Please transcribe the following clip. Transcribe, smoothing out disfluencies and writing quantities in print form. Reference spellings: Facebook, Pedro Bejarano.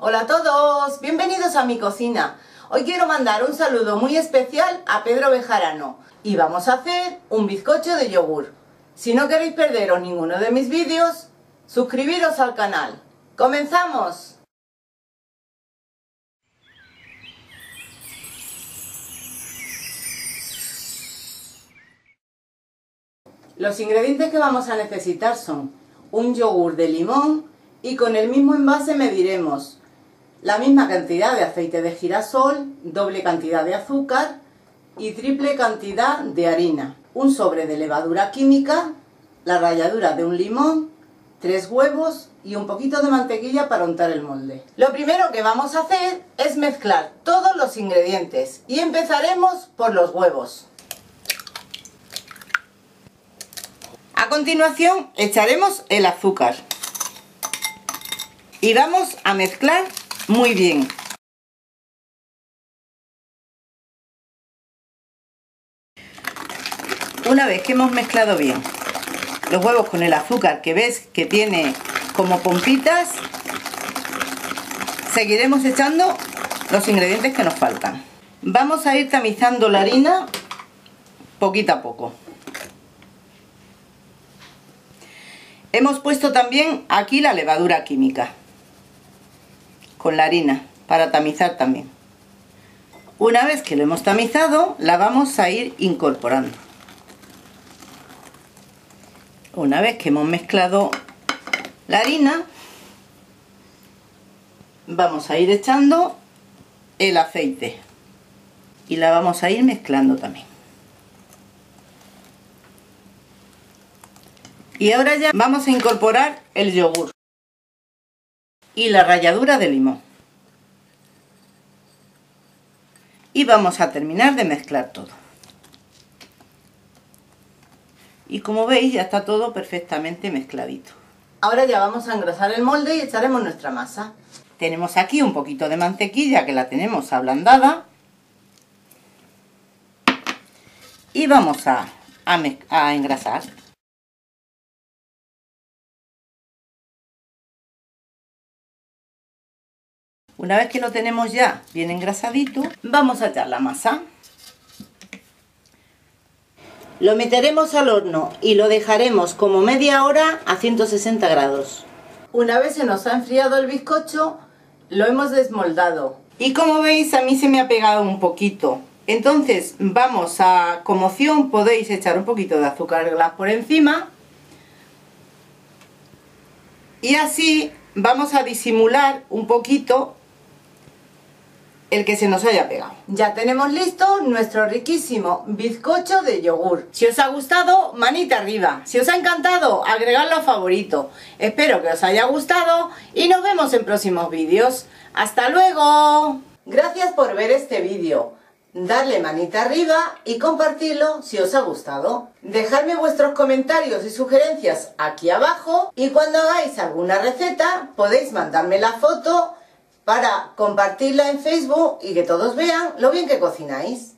Hola a todos, bienvenidos a mi cocina. Hoy quiero mandar un saludo muy especial a Pedro Bejarano y vamos a hacer un bizcocho de yogur. Si no queréis perderos ninguno de mis vídeos, suscribiros al canal. ¡Comenzamos! Los ingredientes que vamos a necesitar son un yogur de limón y con el mismo envase mediremos la misma cantidad de aceite de girasol, doble cantidad de azúcar y triple cantidad de harina, un sobre de levadura química, la ralladura de un limón, 3 huevos y un poquito de mantequilla para untar el molde. Lo primero que vamos a hacer es mezclar todos los ingredientes y empezaremos por los huevos. A continuación echaremos el azúcar y vamos a mezclar muy bien. Una vez que hemos mezclado bien los huevos con el azúcar, que ves que tiene como pompitas, seguiremos echando los ingredientes que nos faltan. Vamos a ir tamizando la harina poquito a poco. Hemos puesto también aquí la levadura química con la harina para tamizar también. Una vez que lo hemos tamizado, la vamos a ir incorporando. Una vez que hemos mezclado la harina, vamos a ir echando el aceite y la vamos a ir mezclando también. Y ahora ya vamos a incorporar el yogur y la ralladura de limón. Y vamos a terminar de mezclar todo. Y como veis, ya está todo perfectamente mezcladito. Ahora ya vamos a engrasar el molde y echaremos nuestra masa. Tenemos aquí un poquito de mantequilla que la tenemos ablandada. Y vamos a engrasar. Una vez que lo tenemos ya bien engrasadito, vamos a echar la masa. Lo meteremos al horno y lo dejaremos como media hora a 160 grados. Una vez se nos ha enfriado el bizcocho, lo hemos desmoldado. Y como veis, a mí se me ha pegado un poquito. Entonces vamos a, como opción, podéis echar un poquito de azúcar glas por encima. Y así vamos a disimular un poquito el que se nos haya pegado. Ya tenemos listo nuestro riquísimo bizcocho de yogur. Si os ha gustado, manita arriba. Si os ha encantado, agregadlo a favorito. Espero que os haya gustado y nos vemos en próximos vídeos. ¡Hasta luego! Gracias por ver este vídeo. Darle manita arriba y compartirlo si os ha gustado. Dejadme vuestros comentarios y sugerencias aquí abajo y cuando hagáis alguna receta podéis mandarme la foto para compartirla en Facebook y que todos vean lo bien que cocináis.